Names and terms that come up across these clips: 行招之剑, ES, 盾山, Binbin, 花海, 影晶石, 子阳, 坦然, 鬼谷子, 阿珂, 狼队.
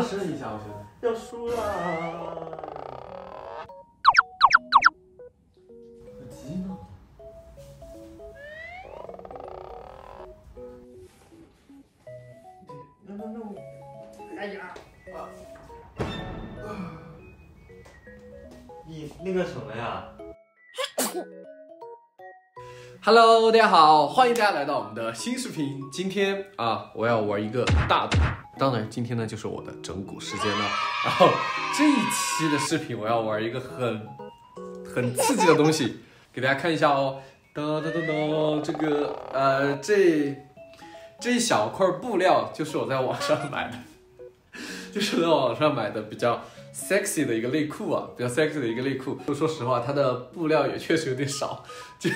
试一下，我觉得要输了，很急呢。那，哎呀，你那个什么呀？ Hello， 大家好，欢迎大家来到我们的新视频。今天啊，我要玩一个大的，当然今天呢就是我的整蛊时间了。然后这一期的视频我要玩一个很刺激的东西，给大家看一下哦。噔噔噔噔，这个这一小块布料就是我在网上买的，就是在网上买的比较 sexy 的一个内裤啊，比较 sexy 的一个内裤。说实话，它的布料也确实有点少，就。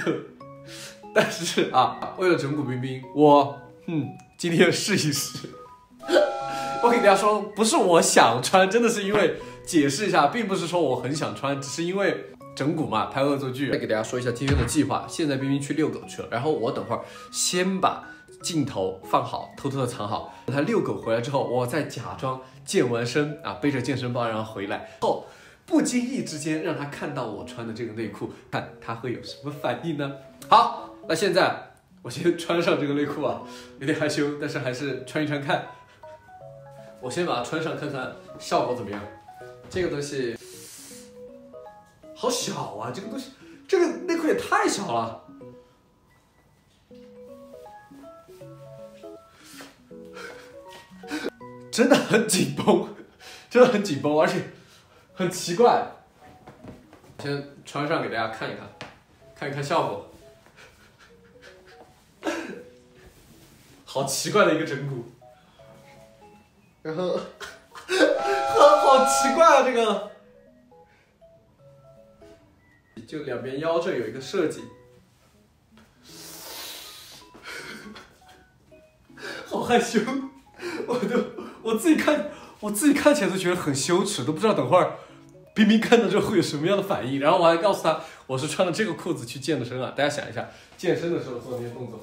但是啊，为了整蛊冰冰，我今天试一试。我给大家说，不是我想穿，真的是因为解释一下，并不是说我很想穿，只是因为整蛊嘛，拍恶作剧。再给大家说一下今天的计划。现在冰冰去遛狗去了，然后我等会儿先把镜头放好，偷偷的藏好。等他遛狗回来之后，我再假装健完身啊，背着健身包然后回来后。不经意之间让他看到我穿的这个内裤，看他会有什么反应呢？好，那现在我先穿上这个内裤啊，有点害羞，但是还是穿一穿看。我先把它穿上看看效果怎么样。这个东西好小啊，这个东西，这个内裤也太小了。真的很紧绷，真的很紧绷，而且。 很奇怪，先穿上给大家看一看，看一看效果。好奇怪的一个整蛊，然后，好奇怪啊这个，就两边腰这有一个设计，好害羞，我自己看起来都觉得很羞耻，都不知道等会儿。 冰冰看到之后会有什么样的反应？然后我还告诉他，我是穿了这个裤子去健的身啊。大家想一下，健身的时候做那些动作，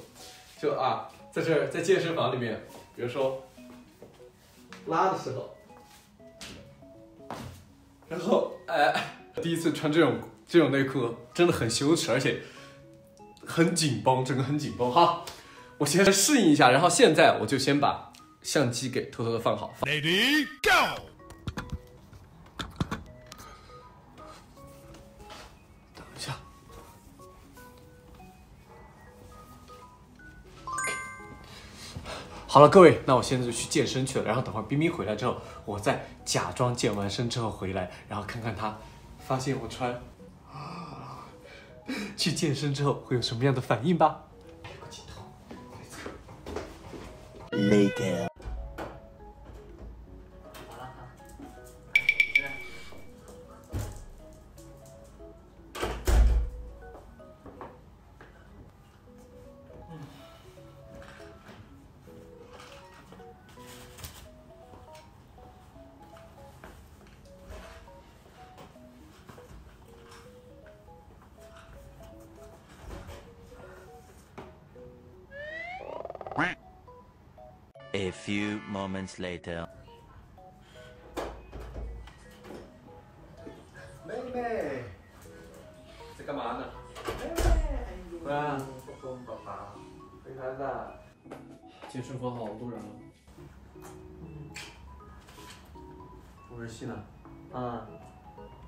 就啊，在这儿在健身房里面，比如说拉的时候，然后第一次穿这种内裤真的很羞耻，而且很紧绷，整个很紧绷哈。我先适应一下，然后现在我就先把相机给偷偷的放好。Lady Go。 好了，各位，那我现在就去健身去了。然后等会儿冰冰回来之后，我再假装健完身之后回来，然后看看她发现我穿去健身之后会有什么样的反应吧。Later。A few moments later， 妹妹在干嘛呢？妹妹，哇，宝宝，回来了。健身房好多人啊。玩游戏呢？啊，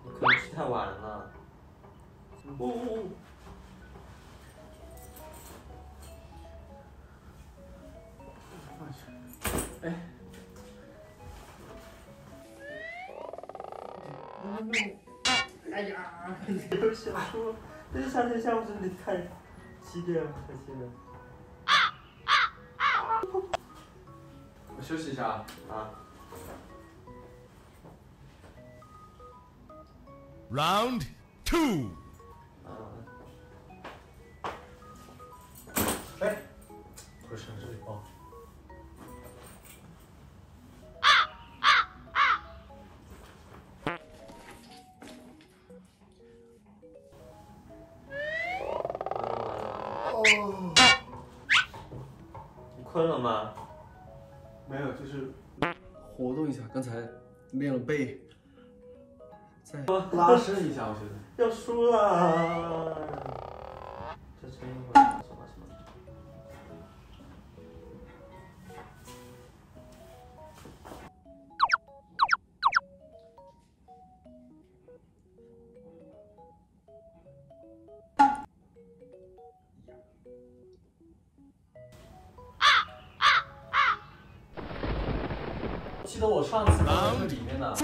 你可能去太晚了。哦。 哎，哎呀，都想说，但是夏天下午真的太激烈了，太激烈了。我休息一下啊。Round two。哎，回身这里包。 你困了吗？没有，就是活动一下。刚才练了背，再拉伸一下，我觉得要输了。这声音会什么什么？记得我上次在这里面的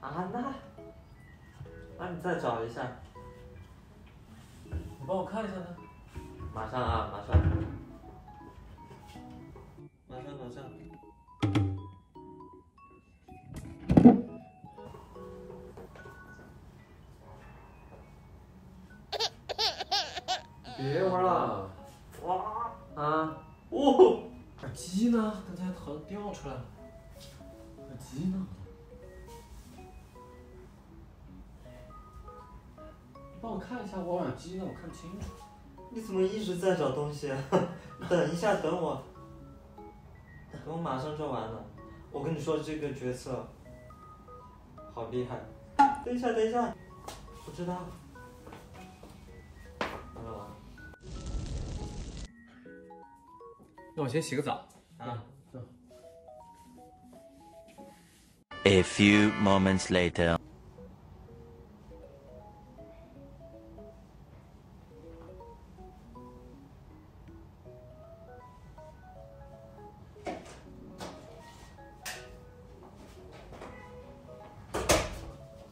啊，那你再找一下，你帮我看一下呢。马上啊，马上。别玩了！哇啊！哦，耳机呢？刚才好像掉出来了。 耳机呢？你帮我看一下我耳机呢，我看不清楚。你怎么一直在找东西啊？等一下，等我马上就完了。我跟你说，这个角色好厉害。等一下，不知道。那我先洗个澡啊。 A few moments later.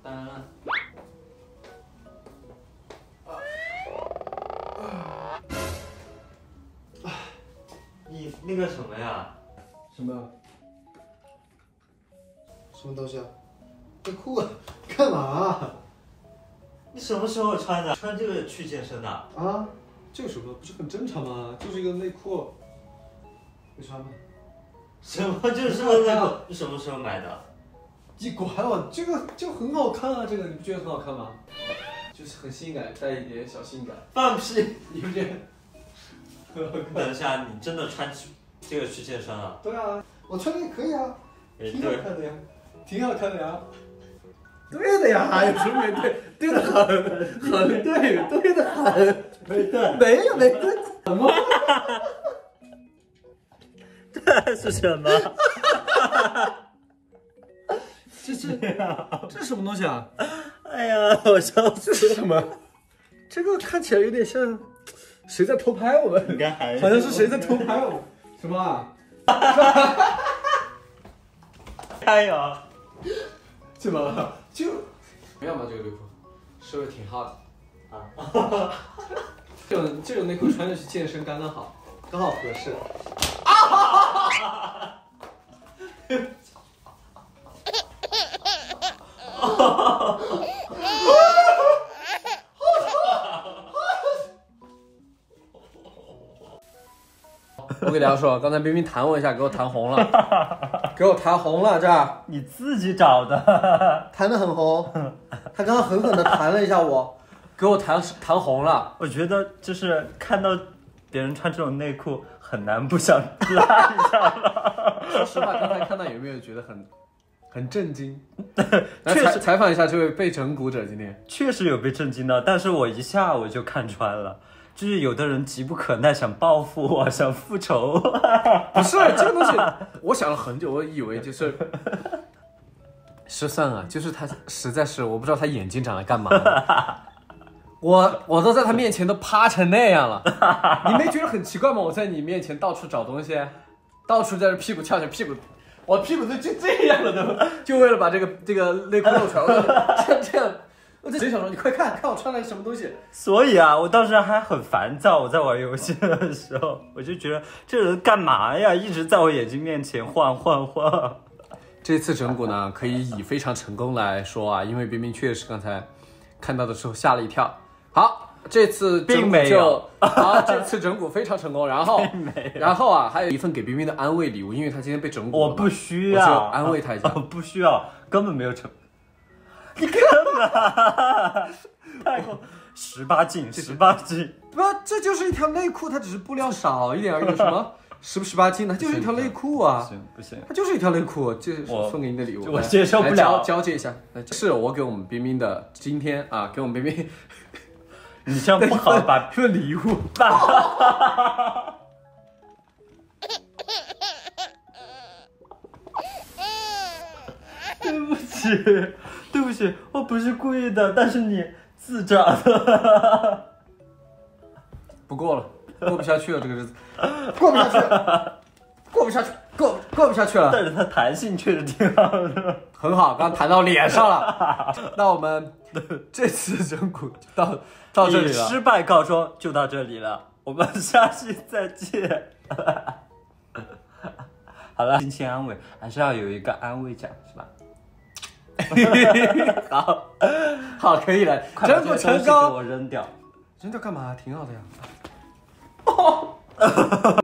当然了。你那个什么呀？什么？ 什么东西啊？这裤子干嘛、啊？你什么时候穿的？穿这个去健身的？啊，这有什么？不是很正常吗？就是一个内裤，没穿吗？什么？就是个内裤？你什么时候买的？你管我！这个就很好看啊，这个你不觉得很好看吗？就是很性感，带一点小性感。放屁！你不觉得？等一下，你真的穿这个去健身啊？对啊，我穿这个可以啊，挺好看的呀。 挺好看的呀，对的呀，有什么没对？对的很对，对的很，没对，没对，什么？这是什么？这是什么东西啊？哎呀，我笑死了！这是什么？这个看起来有点像谁在偷拍我们？好像是谁在偷拍我们？什么？哎呀！ 怎么了？就不要嘛，这个内裤是不是挺好的啊？这种内裤穿着去健身刚刚好，刚好合适。啊！我给大家说，刚才冰冰弹我一下，给我弹红了。 给我弹红了，这儿你自己找的，弹得很红。他刚刚狠狠地弹了一下我，给我弹红了。我觉得就是看到别人穿这种内裤，很难不想拉一下了。说实话，刚才看到有没有觉得很震惊？来采访一下这位被整蛊者，今天确实有被震惊的，但是我一下我就看穿了。 就是有的人急不可耐，想报复我，想复仇。不是这个东西，我想了很久，我以为就是失算啊，就是他实在是我不知道他眼睛长来干嘛了。我都在他面前都趴成那样了，你没觉得很奇怪吗？我在你面前到处找东西，到处在这屁股翘起，我屁股都就这样了都，就为了把这个内裤露出来，这样。 我在想说，你快看看我穿了什么东西。所以啊，我当时还很烦躁。我在玩游戏的时候，我就觉得这人干嘛呀，一直在我眼睛面前晃。这次整蛊呢，可以以非常成功来说啊，因为冰冰确实刚才看到的时候吓了一跳。好，这次并没有。好，这次整蛊非常成功。然后啊，还有一份给冰冰的安慰礼物，因为她今天被整蛊了。我不需要，我就安慰她一下。不需要，根本没有成。 你看啊，太过18禁，不，这就是一条内裤，它只是布料少一点而已。什么十不十八禁呢？就是一条内裤啊！不行，它就是一条内裤，就是送给你的礼物，我接受不了，交接一下。是我给我们冰冰的，今天啊，给我们冰冰，你这样不好吧？这礼物，对不起，对不起，我不是故意的，但是你自找的，不过了。过不下去了，这个日子过不下去了，过不下去了。但是它弹性确实挺好的，很好，刚弹到脸上了。那我们这次整蛊就到这里了，失败告终就到这里了，我们下期再见。好了，心情安慰还是要有一个安慰奖，是吧？好，好，可以了，整蛊成功。我扔掉，干嘛？挺好的呀。哦。